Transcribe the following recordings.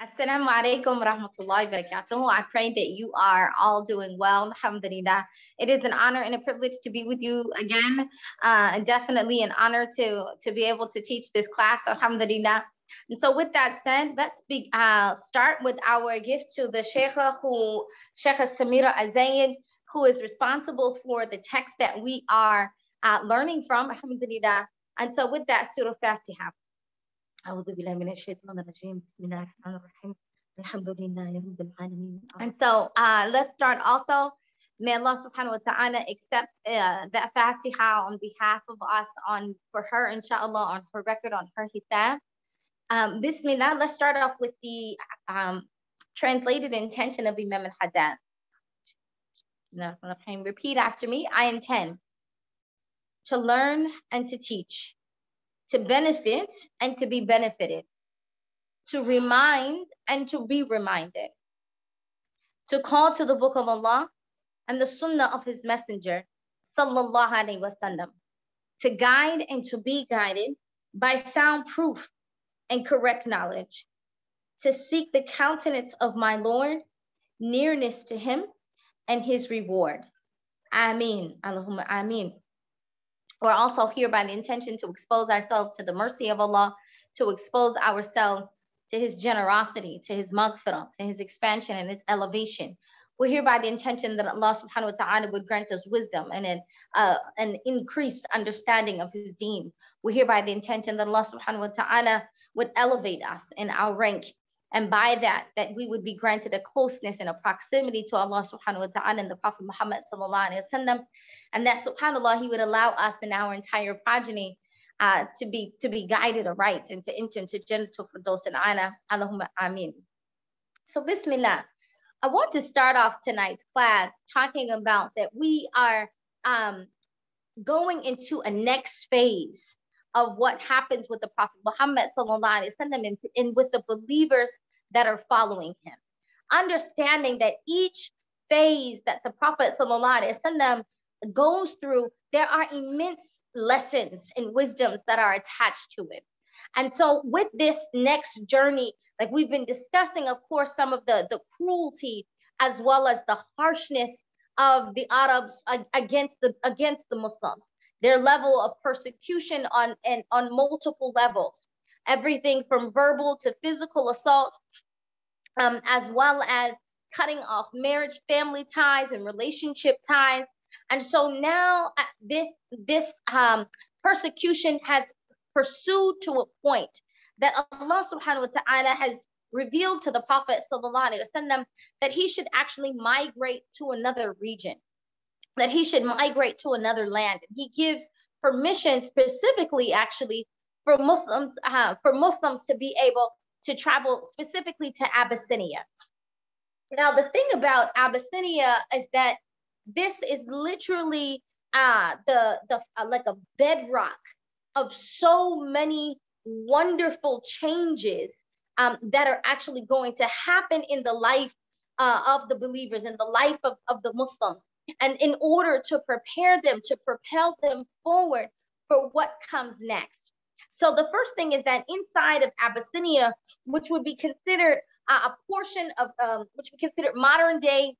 Assalamu alaikum warahmatullahi wabarakatuh. I pray that you are all doing well. Alhamdulillah. It is an honor and a privilege to be with you again. And definitely an honor to be able to teach this class. Alhamdulillah. And so with that said, let's start with our gift to the Sheikha Samira Al-Zayed, who is responsible for the text that we are learning from. Alhamdulillah. And so with that, Surah Fatiha. And so let's start also. May Allah subhanahu wa ta'ala accept that Fatiha on behalf of us, for her, inshallah, on her record, on her hisab. Bismillah, let's start off with the translated intention of Imam al-Haddad. Repeat after me. I intend to learn and to teach, to benefit and to be benefited, to remind and to be reminded, to call to the book of Allah and the sunnah of his messenger, sallallahu alayhi wasallam, to guide and to be guided by sound proof and correct knowledge, to seek the countenance of my Lord, nearness to him and his reward. Ameen, Allahumma ameen. We're also here by the intention to expose ourselves to the mercy of Allah, to expose ourselves to his generosity, to his maghfirah, to his expansion and his elevation. We're here by the intention that Allah subhanahu wa ta'ala would grant us wisdom and an increased understanding of his deen. We're here by the intention that Allah subhanahu wa ta'ala would elevate us in our rank, and by that we would be granted a closeness and a proximity to Allah subhanahu wa ta'ala and the Prophet Muhammad sallallahu alayhi wa sallam. And that subhanAllah, he would allow us and our entire progeny to be guided aright and to enter into genital firdaus and ana. Allahumma ameen. So bismillah, I want to start off tonight's class talking about that we are going into a next phase of what happens with the Prophet Muhammad sallallahu alaihi wasallam and with the believers that are following him. Understanding that each phase that the Prophet sallallahu alaihi wasallam goes through, there are immense lessons and wisdoms that are attached to it. And so with this next journey, like we've been discussing, of course, some of the cruelty as well as the harshness of the Arabs against the Muslims, their level of persecution on multiple levels, everything from verbal to physical assault, as well as cutting off marriage, family ties, and relationship ties. And so now this persecution has pursued to a point that Allah subhanahu wa ta'ala has revealed to the Prophet sallallahu alaihi wasallam that he should actually migrate to another region, that he should migrate to another land. And he gives permission specifically actually for Muslims to be able to travel specifically to Abyssinia. Now, the thing about Abyssinia is that this is literally like a bedrock of so many wonderful changes that are actually going to happen in the life of the believers, in the life of the Muslims. And in order to prepare them, to propel them forward for what comes next. So the first thing is that inside of Abyssinia, which would be considered a portion of, which we consider modern day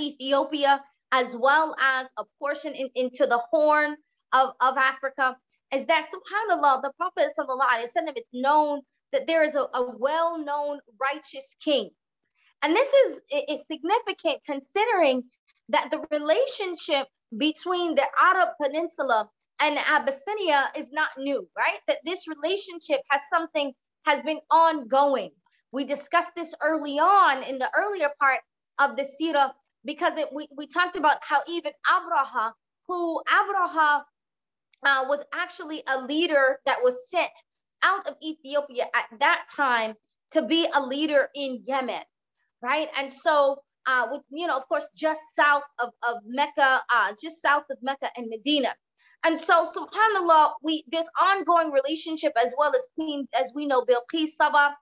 Ethiopia, as well as a portion into the Horn of Africa, is that subhanAllah, the Prophet sallallahu alaihi wasallam is known that there is a well-known righteous king. And this is significant considering that the relationship between the Arab Peninsula and Abyssinia is not new, right? That this relationship has been ongoing. We discussed this early on in the earlier part of the seerah, because we talked about how even Abraha, who was actually a leader that was sent out of Ethiopia at that time to be a leader in Yemen, right? And so, of course, just south of Mecca, just south of Mecca and Medina. And so, subhanAllah, this ongoing relationship, as well as Queen, as we know, Bilqis Saba,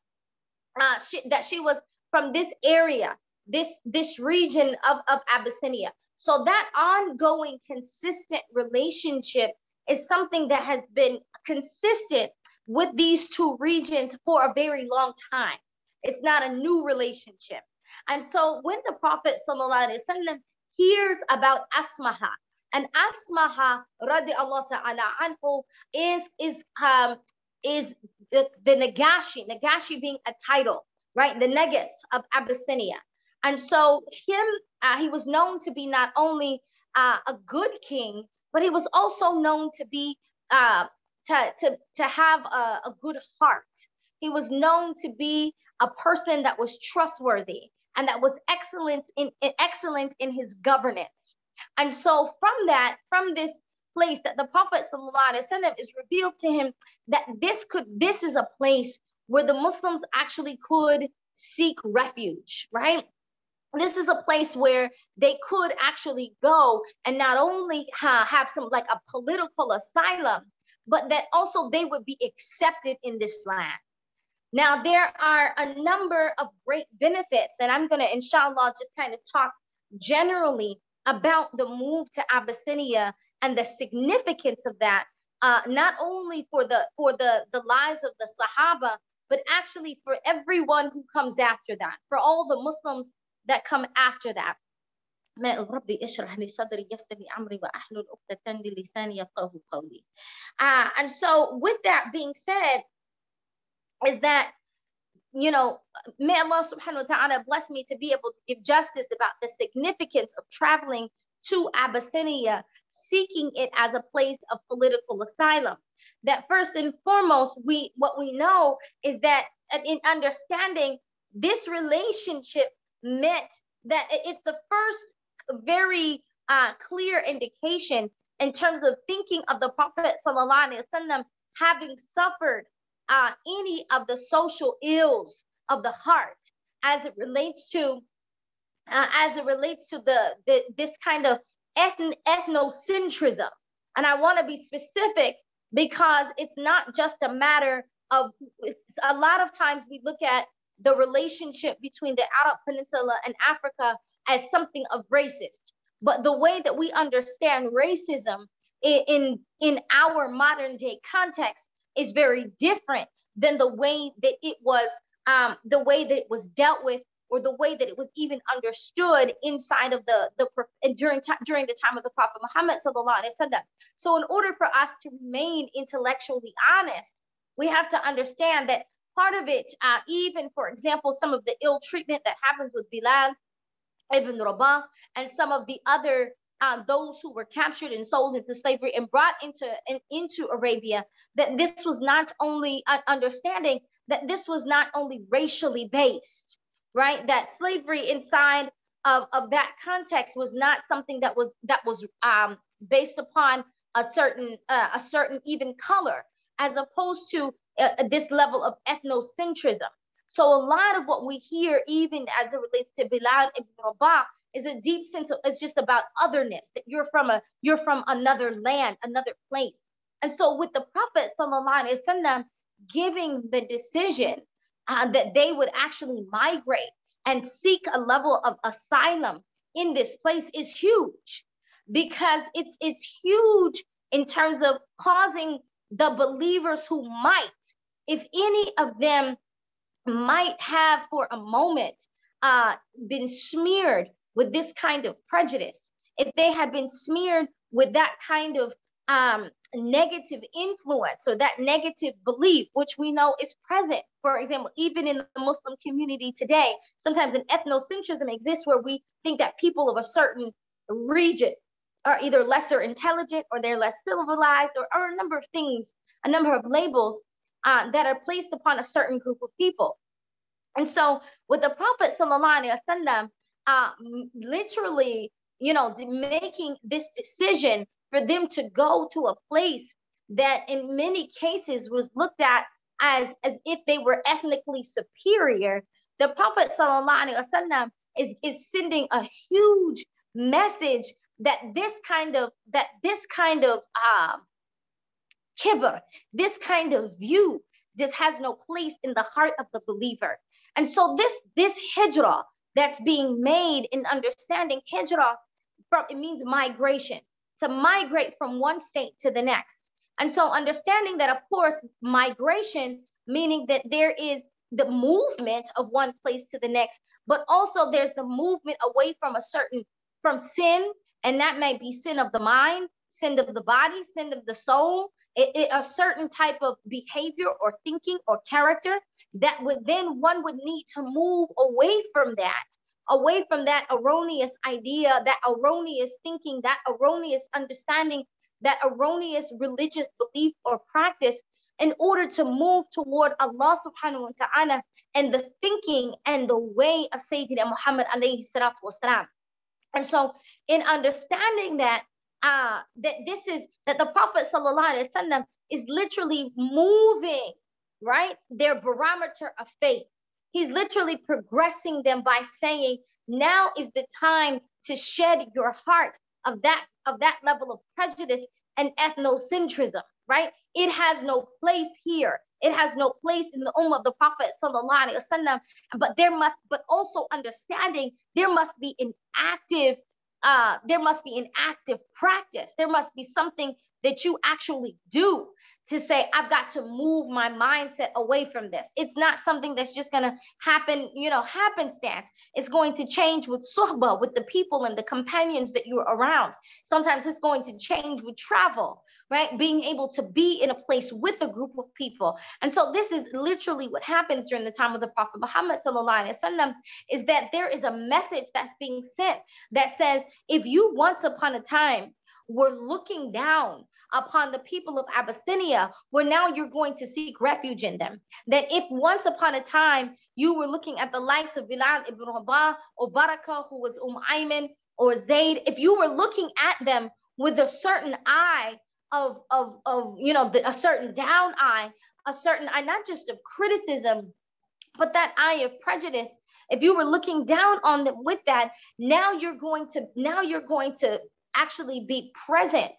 that she was from this area, this region of Abyssinia. So that ongoing, consistent relationship is something that has been consistent with these two regions for a very long time. It's not a new relationship. And so when the Prophet ﷺ hears about Asmaha, and Asmaha radiallahu ta'ala anhu is the Nagashi, Nagashi being a title, right? The Negus of Abyssinia. And so he was known to be not only a good king, but he was also known to be, to have a good heart. He was known to be a person that was trustworthy and that was excellent in his governance. And so from this place that the Prophet ﷺ is revealed to him, that this is a place where the Muslims actually could seek refuge, right? This is a place where they could actually go and not only have some like a political asylum, but that also they would be accepted in this land. Now, there are a number of great benefits, and I'm going to, inshallah, just kind of talk generally about the move to Abyssinia and the significance of that, not only for the lives of the Sahaba, but actually for everyone who comes after that, for all the Muslims that come after that. And so with that being said, is that, you know, may Allah subhanahu wa ta'ala bless me to be able to give justice about the significance of traveling to Abyssinia, seeking it as a place of political asylum. That first and foremost, what we know is that in understanding this relationship meant that it's the first very clear indication in terms of thinking of the Prophet sallallahu alaihi wasallam having suffered any of the social ills of the heart as it relates to this kind of ethnocentrism. And I want to be specific because it's not just a matter of, a lot of times we look at the relationship between the Arab Peninsula and Africa as something of racist. But the way that we understand racism in our modern day context is very different than the way that it was dealt with, or the way that it was even understood inside of during the time of the Prophet Muhammad sallallahu alaihi wasallam. So in order for us to remain intellectually honest, we have to understand that part of it, even for example, some of the ill treatment that happens with Bilal ibn Rabah and some of the other those who were captured and sold into slavery and brought into Arabia, that this was not only understanding that this was not only racially based, right? That slavery inside of that context was not something that was based upon a certain even color, as opposed to this level of ethnocentrism. So a lot of what we hear, even as it relates to Bilal ibn Rabah, is a deep sense of, it's just about otherness, that you're from another land, another place. And so with the Prophet ﷺ giving the decision that they would actually migrate and seek a level of asylum in this place is huge, because it's huge in terms of causing the believers who might, if any of them might have for a moment been smeared with this kind of prejudice, if they had been smeared with that kind of negative influence or that negative belief, which we know is present, for example, even in the Muslim community today, sometimes an ethnocentrism exists where we think that people of a certain region are either lesser intelligent or they're less civilized, or a number of things, a number of labels that are placed upon a certain group of people. And so with the Prophet ﷺ, literally, you know, making this decision for them to go to a place that in many cases was looked at as if they were ethnically superior, the Prophet ﷺ is sending a huge message that this kind of kibr, this kind of view, just has no place in the heart of the believer. And so this hijrah that's being made in understanding hijrah, it means migration, to migrate from one state to the next. And so understanding that, of course, migration, meaning that there is the movement of one place to the next, but also there's the movement away from from sin, and that may be sin of the mind, sin of the body, sin of the soul, a certain type of behavior or thinking or character that would then one would need to move away from that erroneous idea, that erroneous thinking, that erroneous understanding, that erroneous religious belief or practice, in order to move toward Allah subhanahu wa ta'ala and the thinking and the way of Sayyidina Muhammad alayhi salatu wasalam. And so in understanding that, that the Prophet sallallahu alaihi wasallam is literally moving, right, their barometer of faith. He's literally progressing them by saying, now is the time to shed your heart of that level of prejudice and ethnocentrism, right? It has no place here. It has no place in the ummah of the Prophet sallallahu alaihi wasallam. But there must, but also understanding there must be an active, practice. There must be something that you actually do to say, I've got to move my mindset away from this. It's not something that's just gonna happen, you know, happenstance. It's going to change with suhbah, with the people and the companions that you're around. Sometimes it's going to change with travel, right? Being able to be in a place with a group of people. And so this is literally what happens during the time of the Prophet Muhammad sallallahu alaihi wasallam, is that there is a message that's being sent that says, if you once upon a time were looking down upon the people of Abyssinia, where now you're going to seek refuge in them. That if once upon a time you were looking at the likes of Bilal ibn Rabah or Baraka, who was Ayman, or Zayd, if you were looking at them with a certain eye of you know, a certain down eye, a certain eye, not just of criticism, but that eye of prejudice, if you were looking down on them with that, now you're going to actually be present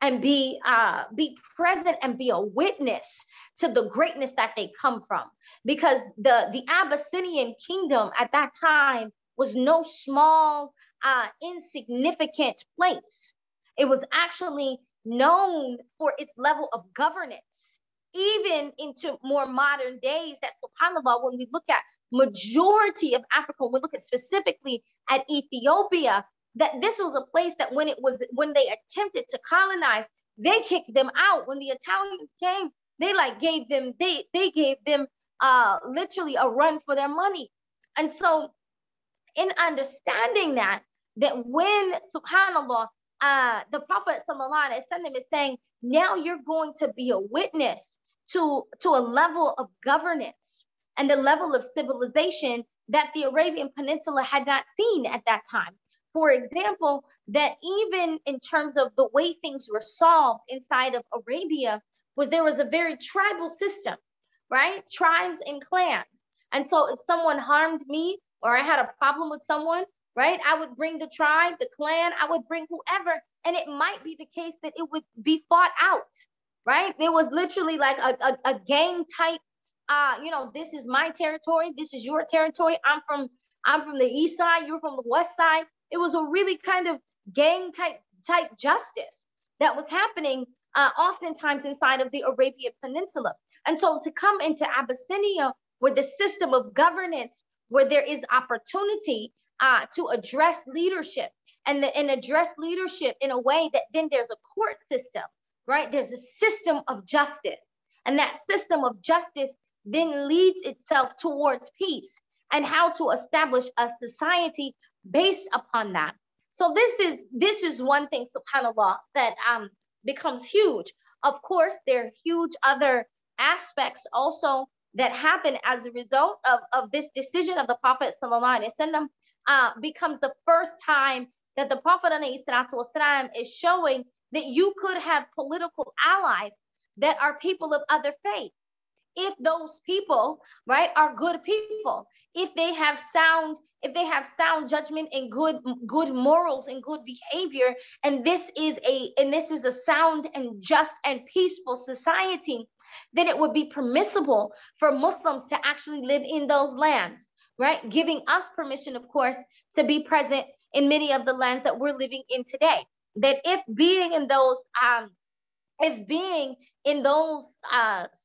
and be a witness to the greatness that they come from. Because the Abyssinian kingdom at that time was no small, insignificant place. It was actually known for its level of governance, even into more modern days, that subhanAllah, when we look at majority of Africa, when we look at specifically at Ethiopia, that this was a place that when they attempted to colonize, they kicked them out. When the Italians came, they gave them literally a run for their money. And so in understanding that, when subhanAllah, the Prophet sallallahu alaihi wasallam is saying, now you're going to be a witness to a level of governance and a level of civilization that the Arabian Peninsula had not seen at that time. For example, that even in terms of the way things were solved inside of Arabia, there was a very tribal system, right? Tribes and clans. And so if someone harmed me or I had a problem with someone, right, I would bring the tribe, the clan, I would bring whoever, and it might be the case that it would be fought out, right? There was literally like a gang type, you know, this is my territory, this is your territory, I'm from the east side, you're from the west side. It was a really kind of gang type justice that was happening oftentimes inside of the Arabian Peninsula. And so to come into Abyssinia with the system of governance, where there is opportunity to address leadership and address leadership in a way that then there's a court system, right? There's a system of justice, and that system of justice then leads itself towards peace and how to establish a society based upon that. So this is one thing, subhanAllah, that becomes huge. Of course, there are huge other aspects also that happen as a result of this decision of the Prophet sallallahu alaihi wasallam. Becomes the first time that the Prophet alayhi salatu wasalam is showing that you could have political allies that are people of other faith, if those people, right, are good people, if they have sound, judgment and good morals and good behavior, and this is a sound and just and peaceful society, then it would be permissible for Muslims to actually live in those lands, right? Giving us permission, of course, to be present in many of the lands that we're living in today. That if being in those if being in those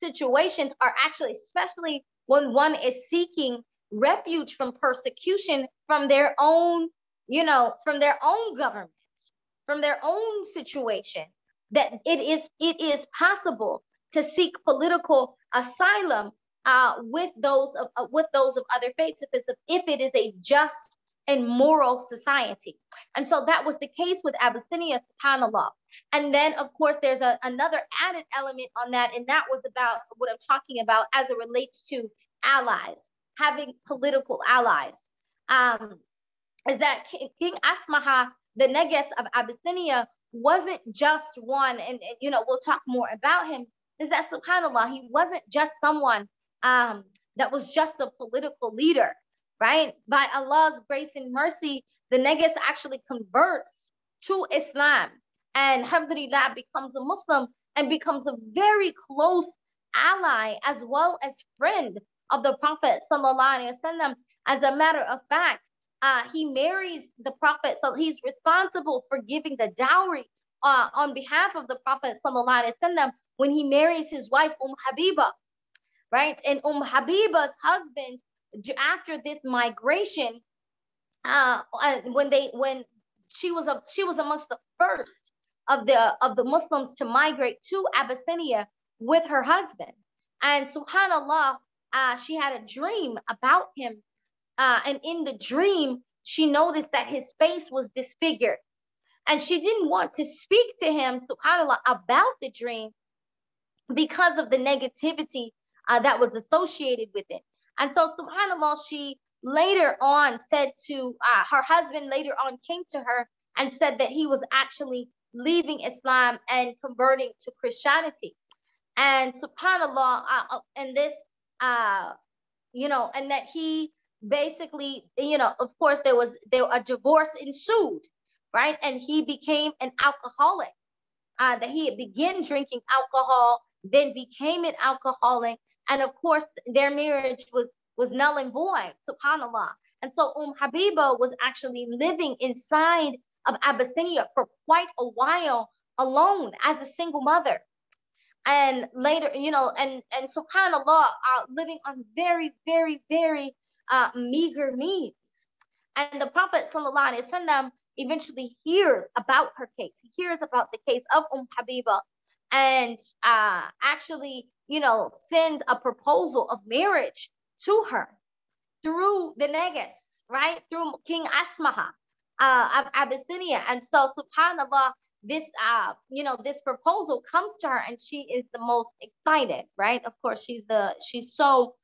situations are actually, especially when one is seeking refuge from persecution from their own, from their own government, from their own situation, that it is possible to seek political asylum with those of other faiths if it is a just and moral society. And so that was the case with Abyssinia, subhanAllah. And then, of course, there's another added element on that, and that was about what I'm talking about as it relates to allies, having political allies. Is that King Asmaha, the Negus of Abyssinia, wasn't just one, and we'll talk more about him, is that, subhanAllah, he wasn't just someone that was just a political leader, right? By Allah's grace and mercy, the Negus actually converts to Islam and alhamdulillah becomes a Muslim and becomes a very close ally as well as friend of the Prophet sallallahu alaihi wasallam. As a matter of fact, he marries the Prophet, so he's responsible for giving the dowry on behalf of the Prophet sallallahu alaihi wasallam when he marries his wife Habiba, right? And Habiba's husband, after this migration, when she was amongst the first of the Muslims to migrate to Abyssinia with her husband, and subhanAllah, she had a dream about him, and in the dream she noticed that his face was disfigured, and she didn't want to speak to him, subhanAllah, about the dream because of the negativity that was associated with it. And so, subhanAllah, she later on said to her husband, later on came to her and said that he was actually leaving Islam and converting to Christianity. And subhanAllah, and that he basically, of course, a divorce ensued, right? And he became an alcoholic, that he had began drinking alcohol, then became an alcoholic. And of course, their marriage was null and void, subhanAllah. And so Habiba was actually living inside of Abyssinia for quite a while alone as a single mother. And later, and subhanAllah, living on very, very, very meager means. And the Prophet sallallahu alaihi wasallam eventually hears about her case. He hears about the case of Habiba and actually, sends a proposal of marriage to her through the Negus, right? Through King Asmaha of Abyssinia. And so, subhanAllah, this proposal comes to her and she is the most excited, right? Of course, she's so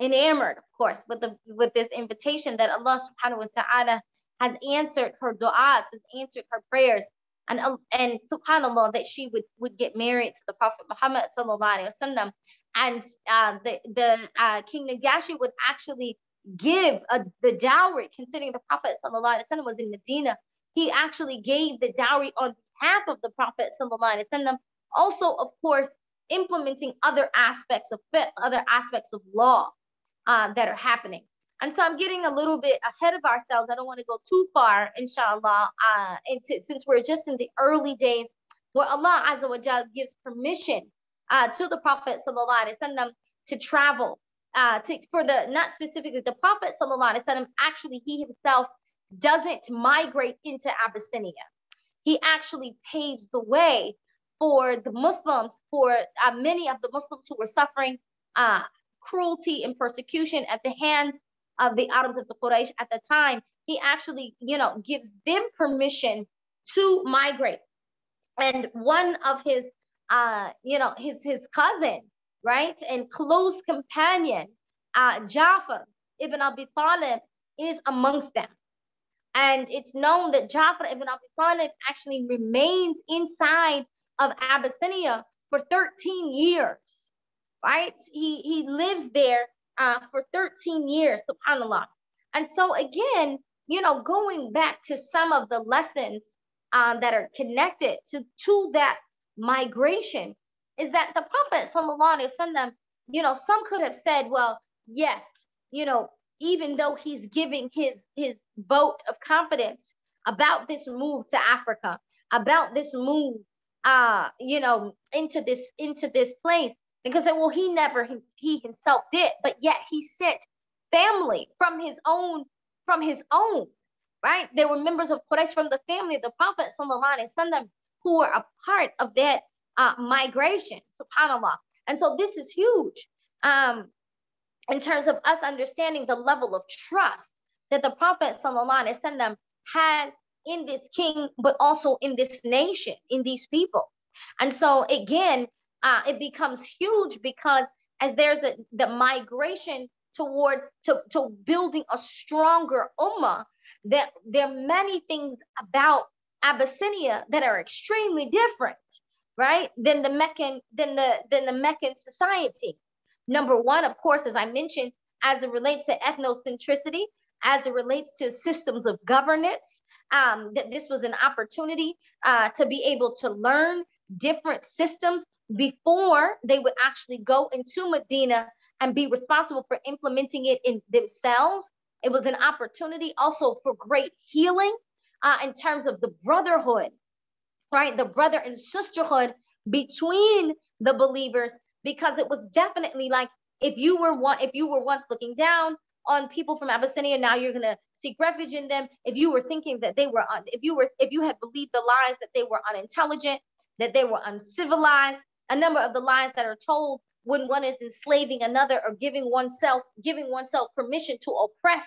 enamored, of course, with this invitation that Allah subhanahu wa ta'ala has answered her du'as, has answered her prayers. And subhanAllah, that she would get married to the Prophet Muhammad sallallahu alaihi wasallam, and King Nagashi would actually give the dowry, considering the Prophet sallallahu alaihi wasallam was in Medina. He actually gave the dowry on behalf of the Prophet sallallahu alaihi wasallam. Also, of course, implementing other aspects of fiqh, other aspects of law that are happening. And so I'm getting a little bit ahead of ourselves. I don't want to go too far, inshallah, since we're just in the early days where Allah Azza wa Jal gives permission to the Prophet sallallahu alaihi wasallam to travel, not specifically the Prophet sallallahu alaihi wasallam, actually he himself doesn't migrate into Abyssinia. He actually paves the way for the Muslims, for many of the Muslims who were suffering cruelty and persecution at the hands of the Arabs of the Quraysh at the time. He actually, gives them permission to migrate. And one of his, his cousin, right, and close companion, Ja'far ibn Abi Talib, is amongst them. And it's known that Ja'far ibn Abi Talib actually remains inside of Abyssinia for 13 years, right? He lives there for 13 years, subhanAllah. And so again, going back to some of the lessons that are connected to that migration, is that the Prophet sallallahu alaihi wasallam, some could have said, well, yes, even though he's giving his vote of confidence about this move to Africa, about this move into this place, because well, he himself did, but yet he sent family from his own, right? There were members of Quraysh from the family of the Prophet sallallahu alaihi wasallam who were a part of that migration, subhanallah. And so this is huge in terms of us understanding the level of trust that the Prophet sallallahu alaihi wasallam has in this king, but also in this nation, in these people. And so again, it becomes huge because as there's the migration to building a stronger ummah, that there are many things about Abyssinia that are extremely different, right, than the Meccan society. Number one, of course, as I mentioned, as it relates to ethnocentricity, as it relates to systems of governance, that this was an opportunity to be able to learn different systems before they would actually go into Medina and be responsible for implementing it in themselves. It was an opportunity also for great healing in terms of the brotherhood, right? The brother and sisterhood between the believers, because it was definitely like, if you were once looking down on people from Abyssinia, now you're going to seek refuge in them. If you were thinking that they were, if you had believed the lies that they were unintelligent, that they were uncivilized, a number of the lies that are told when one is enslaving another or giving oneself permission to oppress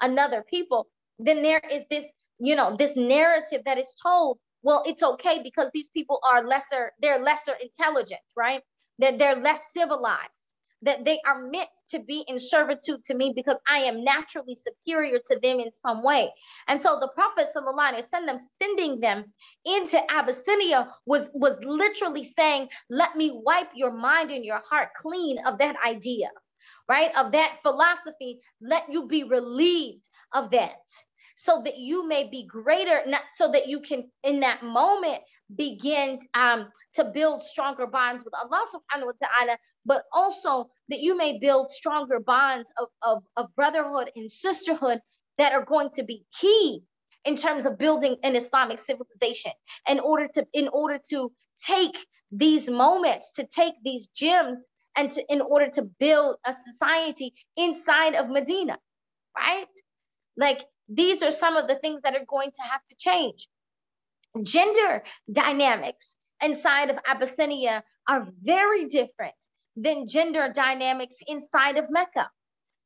another people, then there is this, this narrative that is told, well, it's okay because these people are they're lesser intelligent, right? That they're less civilized, that they are meant to be in servitude to me because I am naturally superior to them in some way. And so the Prophet sallallahu alaihi wasallam sending them into Abyssinia was literally saying, let me wipe your mind and your heart clean of that idea, right? Of that philosophy, let you be relieved of that so that you may be greater, so that you can in that moment begin to build stronger bonds with Allah subhanahu wa ta'ala, but also that you may build stronger bonds of brotherhood and sisterhood that are going to be key in terms of building an Islamic civilization in order to take these moments, to take these gems, and in order to build a society inside of Medina, right? Like, these are some of the things that are going to have to change. Gender dynamics inside of Abyssinia are very different than gender dynamics inside of Mecca,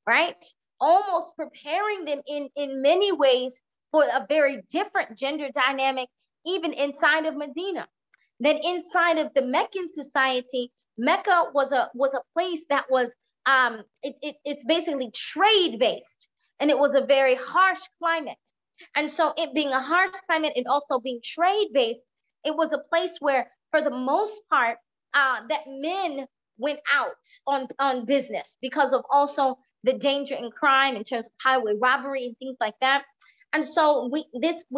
right? Almost preparing them in many ways for a very different gender dynamic, even inside of Medina. Then inside of the Meccan society, Mecca was a place that was, it's basically trade-based, and it was a very harsh climate. And so it being a harsh climate and also being trade-based, it was a place where, for the most part, that men went out on business because of also the danger and crime in terms of highway robbery and things like that. And so this is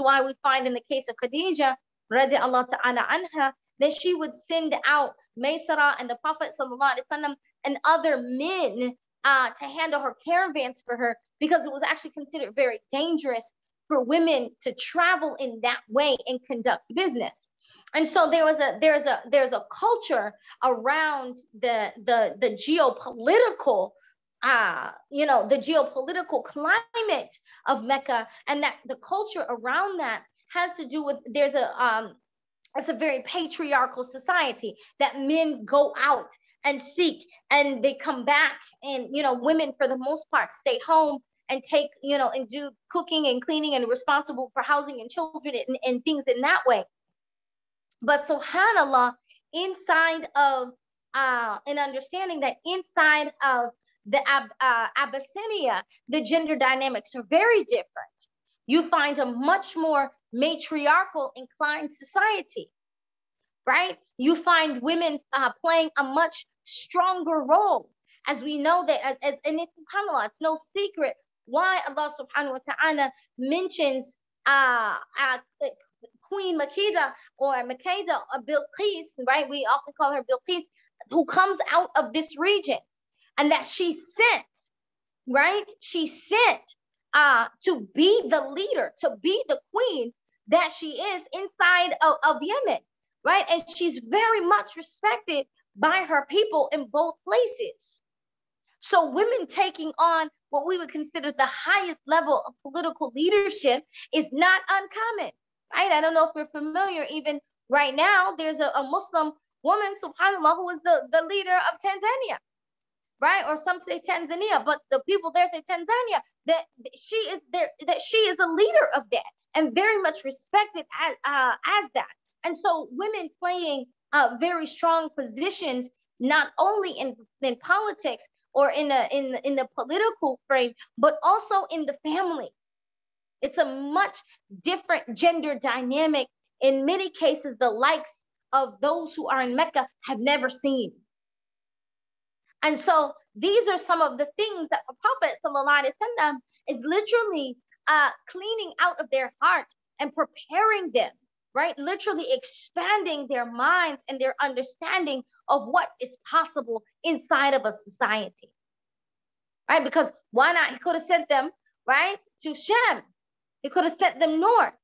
why we find in the case of Khadija, radiallahu ta'ala anha, that she would send out Maysara and the Prophet sallallahu alaihi wasallam and other men to handle her caravans for her, because it was actually considered very dangerous for women to travel in that way and conduct business. And so there's a culture around the geopolitical the geopolitical climate of Mecca, and that the culture around that has to do with it's a very patriarchal society, that men go out and seek and they come back, and women for the most part stay home and take, and do cooking and cleaning and responsible for housing and children and things in that way. But subhanAllah, inside of an understanding that inside of the Abyssinia, the gender dynamics are very different. You find a much more matriarchal inclined society, right? You find women playing a much stronger role. As we know that, and it's subhanAllah, it's no secret why Allah subhanahu wa ta'ala mentions Queen Makeda or Bilqis, right? We often call her Bilqis, who comes out of this region, and that she sent, right? She sent to be the leader, to be the queen that she is inside of Yemen, right? And she's very much respected by her people in both places. So women taking on what we would consider the highest level of political leadership is not uncommon, right? I don't know if you're familiar, even right now, there's a Muslim woman, subhanAllah, who is the leader of Tanzania, right? Or some say Tanzania, but the people there say Tanzania, that she is there, that she is a leader of that and very much respected as that. And so women playing very strong positions, not only in politics or in the political frame, but also in the family. It's a much different gender dynamic. In many cases, the likes of those who are in Mecca have never seen. And so these are some of the things that the Prophet ﷺ is literally cleaning out of their heart and preparing them, right? Literally expanding their minds and their understanding of what is possible inside of a society, right? Because why not? He could have sent them, right, to Shem. He could have sent them north.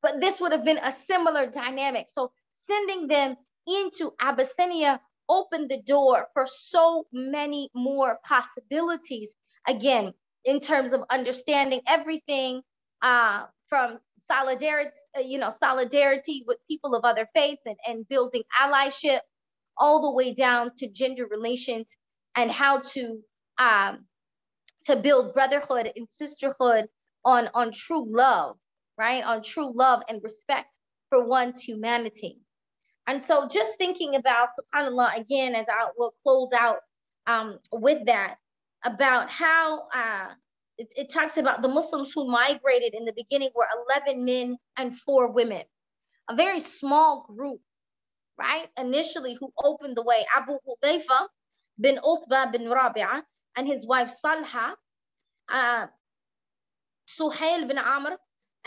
But this would have been a similar dynamic. So sending them into Abyssinia opened the door for so many more possibilities, again, in terms of understanding everything from solidarity, solidarity with people of other faiths and building allyship, all the way down to gender relations and how to build brotherhood and sisterhood on true love, right? On true love and respect for one's humanity. And so just thinking about, subhanAllah, again, as I will close out with that, about how it talks about the Muslims who migrated in the beginning were 11 men and 4 women, a very small group, right? Initially, who opened the way, Abu Hudayfa bin Utbah bin Rabi'ah and his wife Salha, Suhail bin Amr,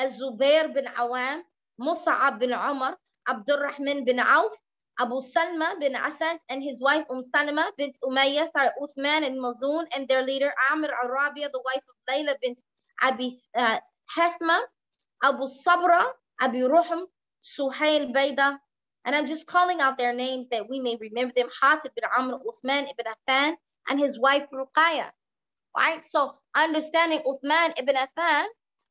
Zubair bin Awam, Mus'ab bin Umar, Abdurrahman bin Auf, Abu Salma bin Asad, and his wife Salama bint Umayyah, Uthman and Mazun, and their leader Amr al-Rabia, the wife of Layla bint Abi Hasma, Abu Sabra, Abi Ruhm, Suhail Bayda, and I'm just calling out their names that we may remember them, Hatib bin Amr, Uthman ibn Affan, and his wife Ruqayya, right? So understanding Uthman ibn Affan,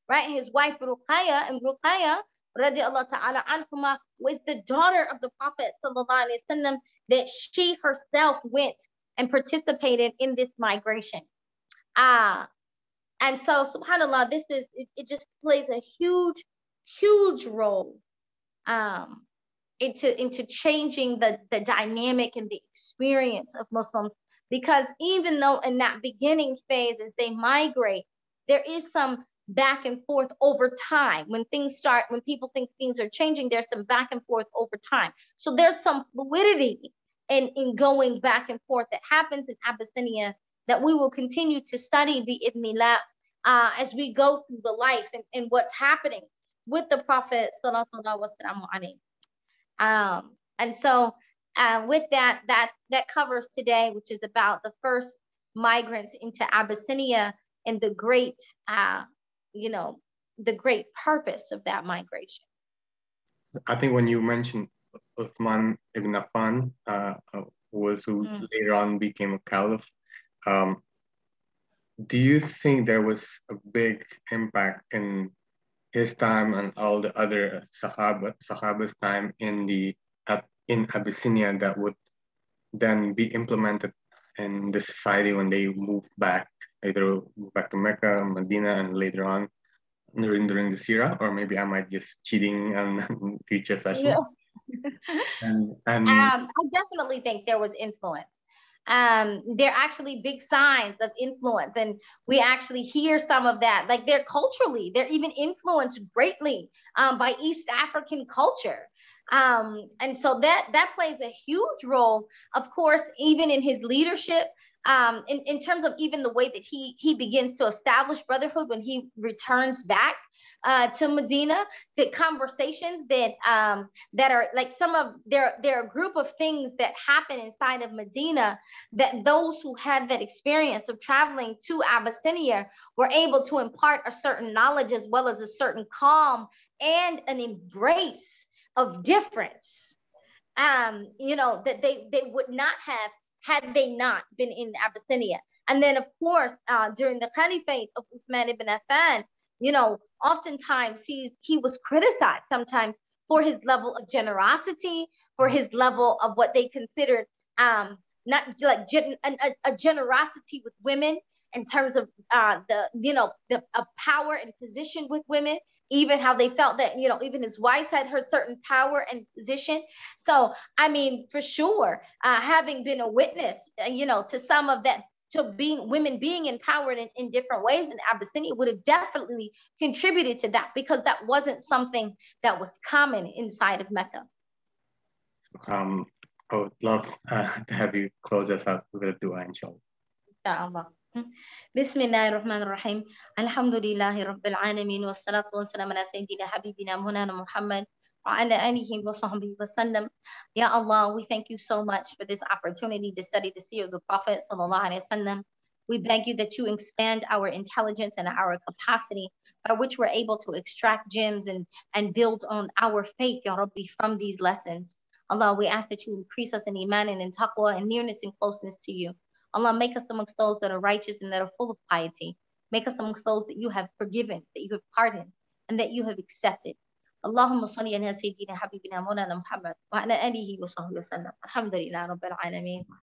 right, his wife Ruqayya, and Ruqayya radiallahu ta'ala anhuma was the daughter of the Prophet sallallahu alaihi wasallam, that she herself went and participated in this migration. And so subhanAllah, this is, it just plays a huge, huge role into changing the dynamic and the experience of Muslims, because even though in that beginning phase as they migrate, there is some back and forth over time. When things start, when people think things are changing, there's some back and forth over time. So there's some fluidity in going back and forth that happens in Abyssinia that we will continue to study bi'idhnillah as we go through the life and what's happening with the Prophet sallallahu alaihi wasallam. And so with that covers today, which is about the first migrants into Abyssinia and the great the great purpose of that migration. I think when you mentioned Uthman ibn Affan, who later on became a caliph, do you think there was a big impact in his time and all the other Sahaba's time in Abyssinia that would then be implemented in the society when they moved back, either back to Mecca, Medina, and later on during this era? Or maybe I might just cheating on future sessions. Yeah. I definitely think there was influence. There are actually big signs of influence, and we actually hear some of that. Like they're culturally, they're even influenced greatly by East African culture. And so that plays a huge role, of course, even in his leadership, in terms of even the way that he begins to establish brotherhood when he returns back. to Medina, the conversations that that are like some of there are a group of things that happen inside of Medina that those who had that experience of traveling to Abyssinia were able to impart a certain knowledge as well as a certain calm and an embrace of difference. You know, that they would not have had they not been in Abyssinia. And then, of course, during the Caliphate of Uthman ibn Affan, you know, oftentimes he was criticized sometimes for his level of generosity, for his level of what they considered not like a generosity with women in terms of the power and position with women, even how they felt that, you know, even his wife had her certain power and position. So, I mean, for sure, having been a witness, you know, to some of that, to being women being empowered in different ways in Abyssinia would have definitely contributed to that, because that wasn't something that was common inside of Mecca. I would love to have you close us out with a dua, inshallah. Inshallah. بسم الله الرحمن الرحيم الحمد لله رب العالمين والصلاة والسلام على سيدنا حبيبنا مولانا محمد وسلم. Ya Allah, we thank you so much for this opportunity to study the seer of the Prophet sallallahu alaihi wasallam. We beg you that you expand our intelligence and our capacity by which we're able to extract gems and build on our faith, Ya Rabbi, from these lessons. Allah, we ask that you increase us in iman and in taqwa and nearness and closeness to you. Allah, make us amongst those that are righteous and that are full of piety. Make us amongst those that you have forgiven, that you have pardoned, and that you have accepted. Allahumma salli ala sayyidina habibina maulana Muhammad wa ala alihi wa sahbihi wa sallam. Alhamdulillah rabbil alameen.